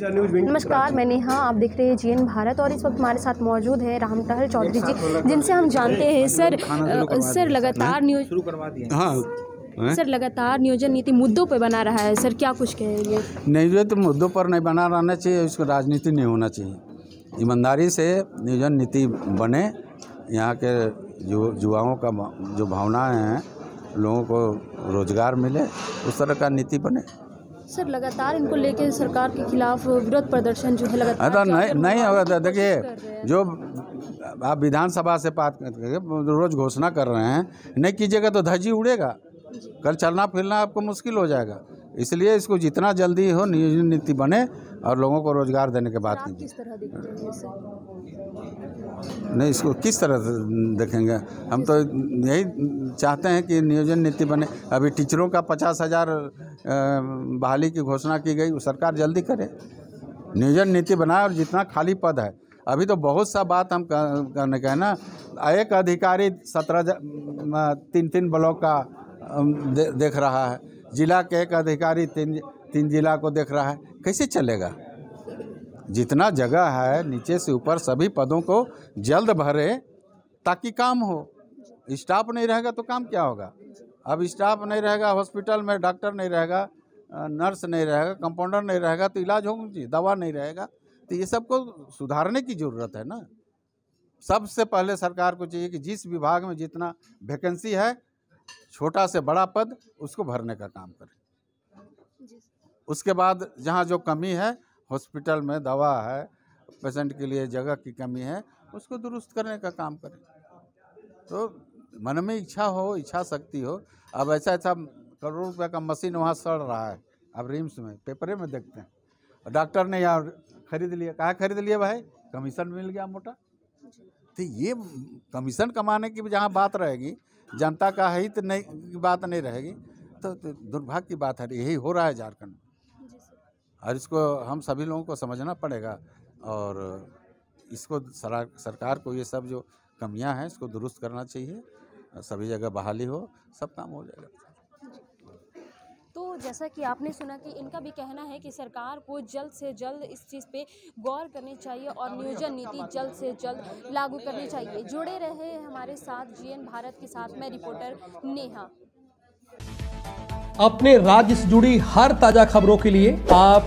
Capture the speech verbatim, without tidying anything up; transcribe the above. नमस्कार, मैं नेहा, आप देख रहे हैं जीएन भारत और इस वक्त हमारे साथ मौजूद है राम टहल चौधरी जी, जिनसे हम जानते हैं सर सर लगातार न्यूज शुरू करवा दिया। हाँ सर, लगातार नियोजन नीति मुद्दों पर बना रहा है सर, क्या कुछ कहेंगे? नहीं तो मुद्दों पर नहीं बना रहना चाहिए, उसको राजनीति नहीं होना चाहिए। ईमानदारी से नियोजन नीति बने, यहाँ के जो युवाओं का जो भावनाएँ हैं, लोगों को रोजगार मिले, उस तरह का नीति बने। सर, लगातार इनको लेके सरकार के खिलाफ विरोध प्रदर्शन जो है लगातार नहीं नहीं होगा। देखिए, जो आप विधानसभा से बात रोज घोषणा कर रहे हैं, नहीं कीजिएगा तो धज्जी उड़ेगा, कल चलना फिरना आपको मुश्किल हो जाएगा। इसलिए इसको जितना जल्दी हो नियोजन नीति बने और लोगों को रोजगार देने के बात कीजिए। नहीं, इसको किस तरह देखेंगे हम, तो यही चाहते हैं कि नियोजन नीति बने। अभी टीचरों का पचास हज़ार बहाली की घोषणा की गई, सरकार जल्दी करे, नियोजन नीति बनाए और जितना खाली पद है। अभी तो बहुत सा बात हम करने का है ना, एक अधिकारी सत्रह तीन तीन ब्लॉक का दे, देख रहा है, जिला के एक अधिकारी तीन तीन जिला को देख रहा है, कैसे चलेगा? जितना जगह है नीचे से ऊपर सभी पदों को जल्द भरे ताकि काम हो। स्टाफ नहीं रहेगा तो काम क्या होगा? अब स्टाफ नहीं रहेगा हॉस्पिटल में, डॉक्टर नहीं रहेगा, नर्स नहीं रहेगा, कंपाउंडर नहीं रहेगा तो इलाज होगा जी, दवा नहीं रहेगा तो ये सबको सुधारने की ज़रूरत है ना। सबसे पहले सरकार को चाहिए कि जिस विभाग में जितना वैकेंसी है, छोटा से बड़ा पद, उसको भरने का काम करें। उसके बाद जहाँ जो कमी है, हॉस्पिटल में दवा है, पेशेंट के लिए जगह की कमी है, उसको दुरुस्त करने का काम करें। तो मन में इच्छा हो, इच्छा शक्ति हो। अब ऐसा ऐसा करोड़ रुपए का मशीन वहाँ सड़ रहा है, अब रिम्स में पेपरे में देखते हैं, डॉक्टर ने यार खरीद लिया। कहाँ खरीद लिया भाई? कमीशन मिल गया मोटा। तो ये कमीशन कमाने की भी जहाँ बात रहेगी, जनता का हित नहीं की बात नहीं रहेगी, तो, तो दुर्भाग्य की बात है। यही हो रहा है झारखंड में और इसको हम सभी लोगों को समझना पड़ेगा और इसको सरकार को ये सब जो कमियां हैं इसको दुरुस्त करना चाहिए। सभी जगह बहाली हो, सब काम हो जाएगा। तो जैसा कि आपने सुना कि इनका भी कहना है कि सरकार को जल्द से जल्द इस चीज़ पे गौर करनी चाहिए और नियोजन नीति जल्द से जल्द लागू करनी चाहिए। जुड़े रहे हमारे साथ जीएन भारत के साथ, मैं रिपोर्टर नेहा। अपने राज्य से जुड़ी हर ताजा खबरों के लिए आप